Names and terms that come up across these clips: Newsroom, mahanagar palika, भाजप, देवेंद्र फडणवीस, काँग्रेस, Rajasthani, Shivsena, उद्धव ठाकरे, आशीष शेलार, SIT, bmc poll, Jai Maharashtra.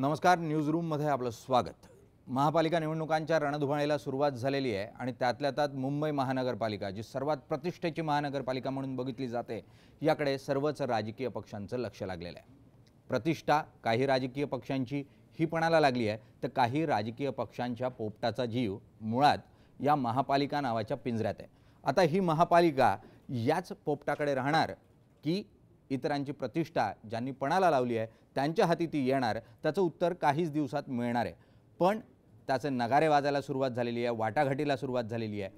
नमस्कार, news room मध्ये आपलं स्वागत। महापालिका निवडणुकांच्या रणधुमाळीला सुरुवात झालेली आहे आणि त्यातल्या त्यात मुंबई महानगरपालिका जी सर्वात प्रतिष्ठेची महानगरपालिका म्हणून बघितली जाते याकडे सर्वच राजकीय पक्षांचं लक्ष लागलेलं आहे। प्रतिष्ठा काही राजकीय पक्षांची ही पणाला लागली आहे तर काही राजकीय पक्षांच्या पोपटाचा जीव मुळात या महापालिका नावाच्या पिंजऱ्यात आहे। आता ही महापालिका याच पोपटाकडे राहणार की इतरांची प्रतिष्ठा ज्यांनी पणाला लावली आहे त्यांच्या हाती ती येणार, त्याचं उत्तर काहीच दिवसात मिळणार आहे। पण त्याचे नगारे वाजायला सुरुवात झालेली आहे, वाटाघाटीला सुरुवात झालेली आहे।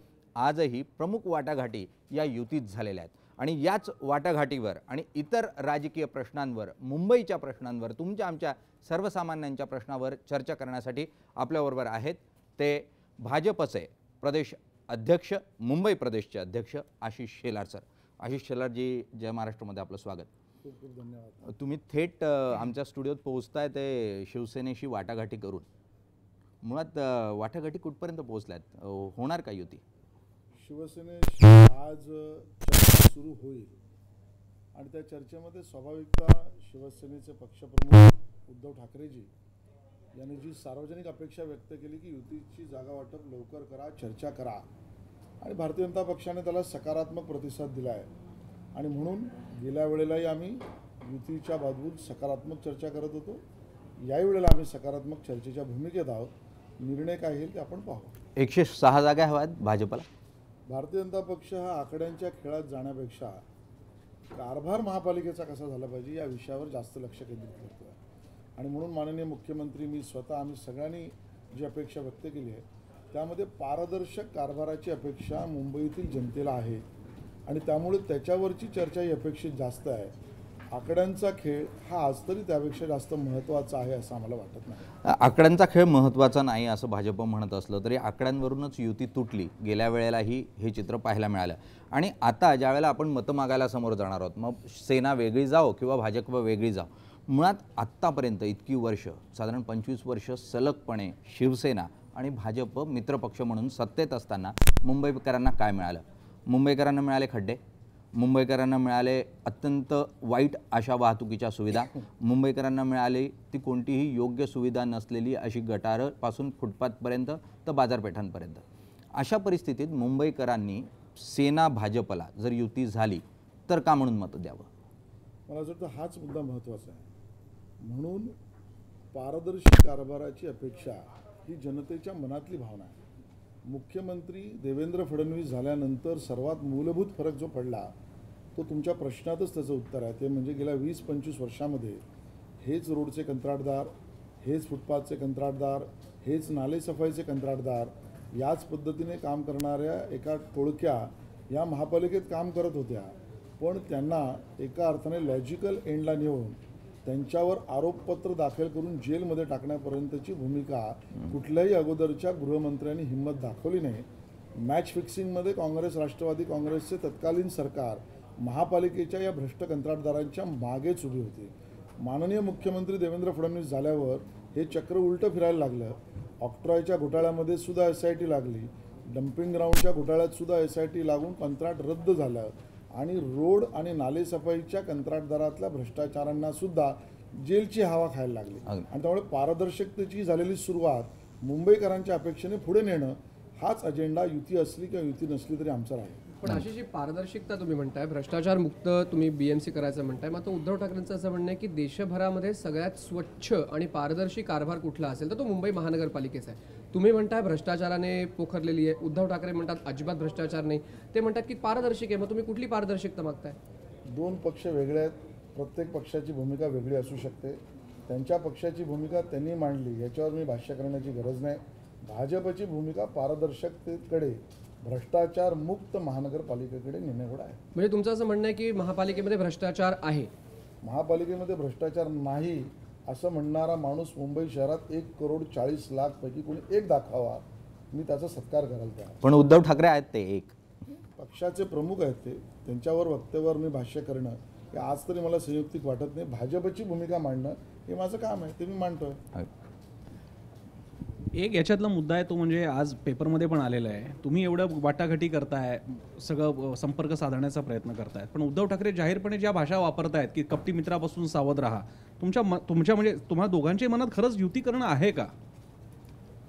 आजही प्रमुख वाटाघाटी या युतीत झालेल्या आहेत आणि याच वाटाघाटीवर आणि इतर राजकीय प्रश्नांवर, मुंबईच्या प्रश्नांवर, तुमच्या आमच्या सर्वसामान्यांच्या प्रश्नावर चर्चा करण्यासाठी आपल्याबरोबर आहेत ते भाजपचे प्रदेश अध्यक्ष, मुंबई प्रदेशचे अध्यक्ष आशीष शेलार सर। आशीष शेलार जी, जय महाराष्ट्र मध्ये आपलं स्वागत। धन्यवाद। तुम्ही थेट आमच्या स्टुडिओत पोहोचताय ते शिवसेनेशी वाटाघाटी करून। मुळात वाटाघाटी कुठपर्यंत पोहोचल्यात, होणार का युती? शिवसेनेशी आज चर्चा सुरू होईल आणि त्या चर्चेमध्ये स्वाभाविकता शिवसेनेचे पक्षप्रमुख उद्धव ठाकरेजी यांनी जी सार्वजनिक अपेक्षा व्यक्त केली की युतीची जागा वाटप लवकर करा, चर्चा करा, आणि भारतीय जनता पक्षाने त्याला सकारात्मक प्रतिसाद दिला आहे आणि म्हणून गेल्या वेळेलाही आम्ही युतीच्या बाबतीत सकारात्मक चर्चा करत होतो। याही वेळेला आम्ही सकारात्मक चर्चेच्या भूमिकेत आहोत। निर्णय काय येईल ते आपण पाहू। 106 जागा हव्यात भाजपला। भारतीय जनता पक्ष हा आकड्यांच्या खेळात जाण्यापेक्षा कारभार महापालिकेचा कसा झाला पाहिजे या विषयावर जास्त लक्ष केंद्रित करतो आणि म्हणून माननीय मुख्यमंत्री, मी स्वतः, आम्ही सगळ्यांनी जी अपेक्षा व्यक्त केली आहे त्यामध्ये पारदर्शक कारभाराची अपेक्षा मुंबईतील जनतेला आहे आणि त्यामुळे त्याच्यावरची चर्चा ही अपेक्षित जास्त आहे। आकड्यांचा खेळ हा आज तरी त्यापेक्षा जास्त महत्त्वाचा आहे असं आम्हाला वाटत नाही। आकड्यांचा खेळ महत्त्वाचा नाही असं भाजप म्हणत असलं तरी आकड्यांवरूनच युती तुटली, गेल्या वेळेलाही हे चित्र पाहायला मिळालं। आणि आता ज्या वेळेला आपण मतं मागायला समोर जाणार आहोत, मग सेना वेगळी जाओ किंवा भाजप वेगळी जाओ, मुळात आत्तापर्यंत इतकी वर्ष, साधारण 25 वर्ष सलगपणे शिवसेना आणि भाजप मित्रपक्ष म्हणून सत्तेत असताना मुंबईकरांना काय मिळालं? मुंबईकरांना मिळाले खड्डे, मुंबईकरांना मिळाले अत्यंत वाईट अशा वाहतुकीच्या सुविधा, मुंबईकरांना मिळाली ती कोणतीही योग्य सुविधा नसलेली अशी गटारपासून फुटपाथपर्यंत तर बाजारपेठांपर्यंत। अशा परिस्थितीत मुंबईकरांनी सेना भाजपला जर युती झाली तर का म्हणून मतं द्यावं? मला असं वाटतं हाच मुद्दा महत्त्वाचा आहे। म्हणून पारदर्शक कारभाराची अपेक्षा ही जनतेच्या मनातली भावना आहे। मुख्यमंत्री देवेंद्र फडणवीस झाल्यानंतर सर्वात मूलभूत फरक जो पडला तो तुमच्या प्रश्नातच त्याचं उत्तर आहे, ते म्हणजे गेल्या 20-25 वर्षामध्ये हेच रोडचे कंत्राटदार, हेच फुटपाथचे कंत्राटदार, हेच नालेसफाईचे कंत्राटदार, याच पद्धतीने काम करणाऱ्या एका टोळक्या या महापालिकेत काम करत होत्या। पण त्यांना एका अर्थाने लॉजिकल एंडला नेऊन त्यांच्यावर आरोपपत्र दाखल करून जेलमध्ये टाकण्यापर्यंतची भूमिका कुठल्याही अगोदरच्या गृहमंत्र्यांनी हिंमत दाखवली नाही। मॅच फिक्सिंगमध्ये काँग्रेस, राष्ट्रवादी काँग्रेसचे तत्कालीन सरकार महापालिकेच्या या भ्रष्ट कंत्राटदारांच्या मागेच उभी होती। माननीय मुख्यमंत्री देवेंद्र फडणवीस झाल्यावर हे चक्र उलटं फिरायला लागलं। ऑक्ट्रॉयच्या घोटाळ्यामध्ये सुद्धा SIT लागली, डम्पिंग ग्राउंडच्या घोटाळ्यात सुद्धा SIT लागून कंत्राट रद्द झालं आणि रोड आणि नालेसफाईच्या कंत्राटदारातल्या भ्रष्टाचारांना सुद्धा जेलची हवा खायला लागली। आणि त्यामुळे पारदर्शकतेची झालेली सुरुवात मुंबईकरांच्या अपेक्षेने पुढे नेणं हाच अजेंडा युती असली किंवा युती नसली तरी आमचा राहील। पण अशी जी पारदर्शकता तुम्ही म्हणताय, भ्रष्टाचार मुक्त तुम्ही BMC करायचं म्हणताय, मात्र उद्धव ठाकरेंचं असं म्हणणं आहे की देशभरामध्ये सगळ्यात स्वच्छ आणि पारदर्शी कारभार कुठला असेल तर तो मुंबई महानगरपालिकेचा आहे। तुम्ही म्हणताय भ्रष्टाचाराने पोखरलेली आहे, उद्धव ठाकरे म्हणतात अजिबात भ्रष्टाचार नाही, ते म्हणतात की पारदर्शक आहे, मग तुम्ही कुठली पारदर्शकता मागताय? दोन पक्ष वेगळे आहेत, प्रत्येक पक्षाची भूमिका वेगळी असू शकते। त्यांच्या पक्षाची भूमिका त्यांनी मांडली, याच्यावर मी भाष्य करण्याची गरज नाही। भाजपची भूमिका पारदर्शकतेकडे, भ्रष्टाचार मुक्त महानगरपालिकेकडे नेणे एवढा आहे। म्हणजे तुमचं असं म्हणणं आहे की महापालिकेमध्ये भ्रष्टाचार आहे? महापालिकेमध्ये भ्रष्टाचार नाही असं म्हणणारा माणूस मुंबई शहरात 1,40,00,000 पैकी कोणी एक दाखवावा, मी त्याचा सत्कार करायला तयार। पण उद्धव ठाकरे आहेत, ते एक पक्षाचे प्रमुख आहेत, ते त्यांच्यावर वक्तव्यावर मी भाष्य करणं हे आज तरी मला संयुक्तिक वाटत नाही। भाजपची भूमिका मांडणं हे माझं काम आहे, ते मी मांडतोय। एक याच्यातला मुद्दा आहे तो म्हणजे आज पेपरमध्ये पण आलेला आहे, तुम्ही एवढं वाटाघाटी करताय, सगळं संपर्क साधण्याचा प्रयत्न करतायत, पण उद्धव ठाकरे जाहीरपणे ज्या भाषा वापरतायत की कपटी मित्रापासून सावध राहा, तुमच्या म्हणजे तुम्हाला दोघांच्या मनात खरंच युती करणं आहे का?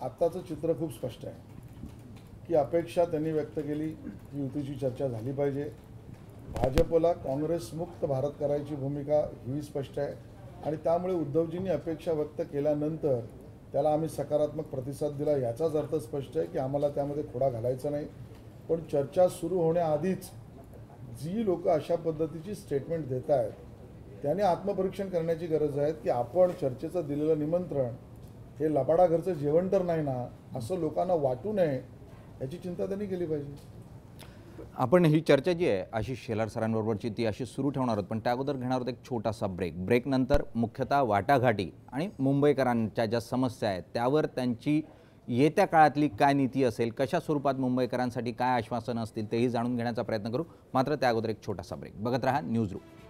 आत्ताचं चित्र खूप स्पष्ट आहे की अपेक्षा त्यांनी व्यक्त केली, युतीची चर्चा झाली पाहिजे, भाजपला काँग्रेसमुक्त भारत करायची भूमिका ही स्पष्ट आहे आणि त्यामुळे उद्धवजींनी अपेक्षा व्यक्त केल्यानंतर त्याला आम्ही सकारात्मक प्रतिसाद दिला, याचाच अर्थ स्पष्ट आहे की आम्हाला त्यामध्ये खोडा घालायचा नाही। पण चर्चा सुरू होण्याआधीच जी लोक अशा पद्धतीची स्टेटमेंट देत आहेत त्यांनी आत्मपरीक्षण करण्याची गरज आहे की आपण चर्चेचं दिलेलं निमंत्रण हे लबाडाघरचं जेवण तर नाही ना, असं लोकांना वाटू नये याची चिंता त्यांनी केली पाहिजे। आपण ही चर्चा जी आहे आशीष शेलार सरांबरोबरची ती अशी सुरू ठेवणार आहोत, पण त्या अगोदर घेणार आहोत एक छोटासा ब्रेक। ब्रेकनंतर मुख्यतः वाटाघाटी आणि मुंबईकरांच्या ज्या समस्या आहेत त्यावर त्यांची येत्या काळातली काय नीती असेल, कशा स्वरूपात मुंबईकरांसाठी काय आश्वासनं असतील तेही जाणून घेण्याचा प्रयत्न करू, मात्र त्या अगोदर एक छोटासा ब्रेक। बघत रहा न्यूज रूम।